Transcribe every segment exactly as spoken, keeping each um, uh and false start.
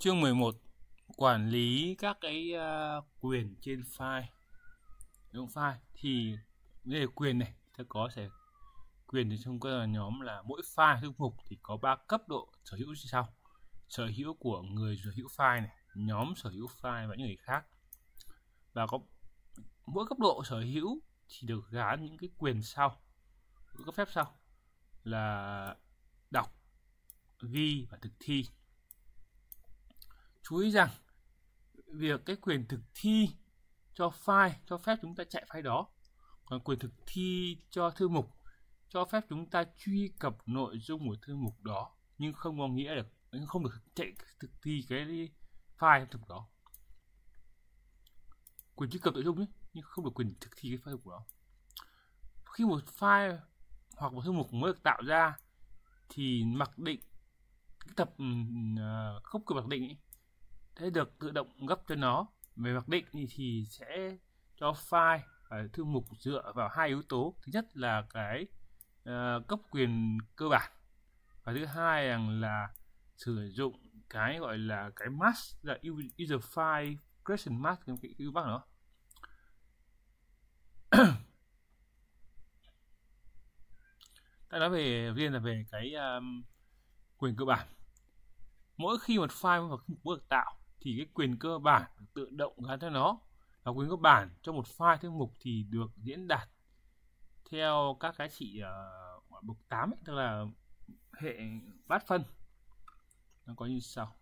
Chương mười một, quản lý các cái uh, quyền trên file. Đúng file thì về quyền này ta có thể quyền thì trong các nhóm là mỗi file thư mục thì có ba cấp độ sở hữu như sau: sở hữu của người sở hữu file này, nhóm sở hữu file và những người khác. Và có mỗi cấp độ sở hữu thì được gán những cái quyền sau, những cấp phép sau là đọc, ghi và thực thi. Chú ý rằng việc cái quyền thực thi cho file cho phép chúng ta chạy file đó, còn quyền thực thi cho thư mục cho phép chúng ta truy cập nội dung của thư mục đó, nhưng không có nghĩa được không được chạy thực thi cái file thực đó. Quyền truy cập nội dung ấy, nhưng không được quyền thực thi cái file của nó. Khi một file hoặc một thư mục mới được tạo ra thì mặc định cái tập uh, khúc của mặc định ấy, thế được tự động gấp cho nó. Về mặc định thì sẽ cho file và thư mục dựa vào hai yếu tố. Thứ nhất là cái uh, cấp quyền cơ bản, và thứ hai là, là sử dụng cái gọi là cái mask, là user file creation mask, cái cái bác đó. Ta nói về riêng là về cái um, quyền cơ bản. Mỗi khi một file hoặc một bước tạo thì cái quyền cơ bản tự động gắn cho nó, và quyền cơ bản cho một file thư mục thì được diễn đạt theo các cái trị uh, bậc tám ấy, tức là hệ bát phân. Nó có như sau.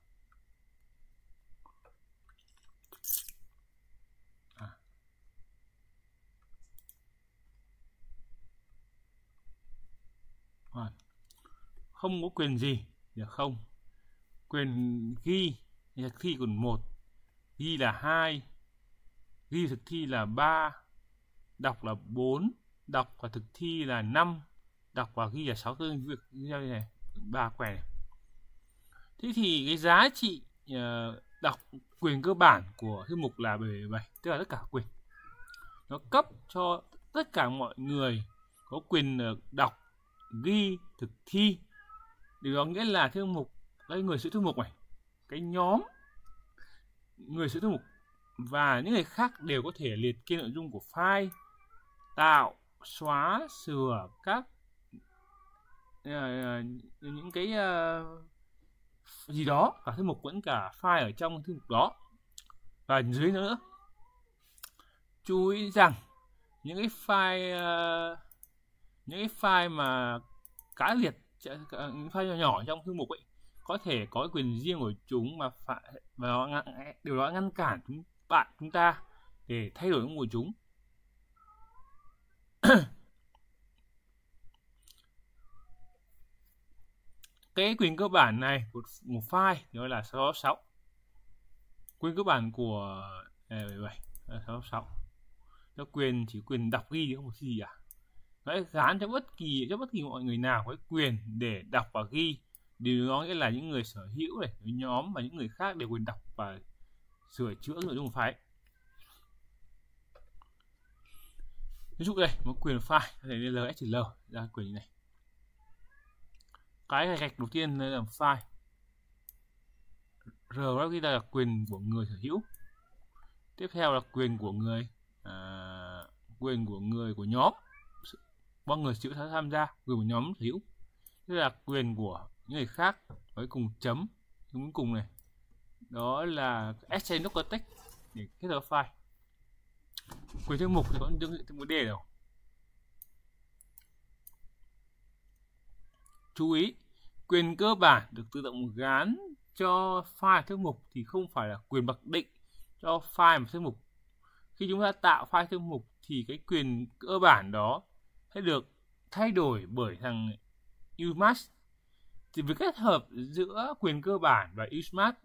À. À. Không có quyền gì thì không. Quyền ghi thực thi còn một, ghi là hai, ghi thực thi là ba, đọc là bốn, đọc và thực thi là năm, đọc và ghi là sáu. Tương việc như thế này, ba quẻ này. Thế thì cái giá trị uh, đọc quyền cơ bản của thư mục là bảy bảy bảy, tức là tất cả quyền. Nó cấp cho tất cả mọi người có quyền đọc, ghi, thực thi. Điều đó nghĩa là thư mục, cái người sử thư mục này, cái nhóm người sử thư mục và những người khác đều có thể liệt kê nội dung của file, tạo, xóa, sửa các uh, những cái uh, gì đó, cả thư mục vẫn cả file ở trong thư mục đó và dưới nữa. Chú ý rằng những cái file uh, những cái file mà cá liệt, những file nhỏ nhỏ trong thư mục ấy có thể có quyền riêng của chúng, mà phải và nó, điều đó ngăn cản chúng bạn chúng ta để thay đổi của chúng. Cái quyền cơ bản này của một file gọi là sáu sáu sáu. Quyền cơ bản của bảy bảy bảy là sáu sáu sáu. Nó quyền chỉ quyền đọc, ghi thì không có gì à. Nó gán cho bất kỳ cho bất kỳ mọi người nào có quyền để đọc và ghi. Điều đó nghĩa là những người sở hữu này, nhóm và những người khác đều quyền đọc và sửa chữa nội dung của file. Ví dụ đây, một quyền file có thể là lờ ét lờ ra quyền như này. Cái gạch đầu tiên là file rờ ghi là quyền của người sở hữu, tiếp theo là quyền của người à, quyền của người của nhóm, bao người chịu tham gia, quyền của nhóm sở hữu, tức là quyền của những người khác, với cùng chấm cuối cùng này, đó là exchange doctext để kết hợp file. Quyền thư mục thì có những vấn đề nào? Chú ý, quyền cơ bản được tự động gán cho file thư mục thì không phải là quyền mặc định cho file và thư mục. Khi chúng ta tạo file thư mục thì cái quyền cơ bản đó sẽ được thay đổi bởi thằng uMask. Thì việc kết hợp giữa quyền cơ bản và uMask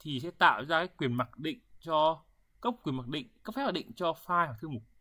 thì sẽ tạo ra cái quyền mặc định cho cấp quyền mặc định, cấp phép mặc định cho file và thư mục.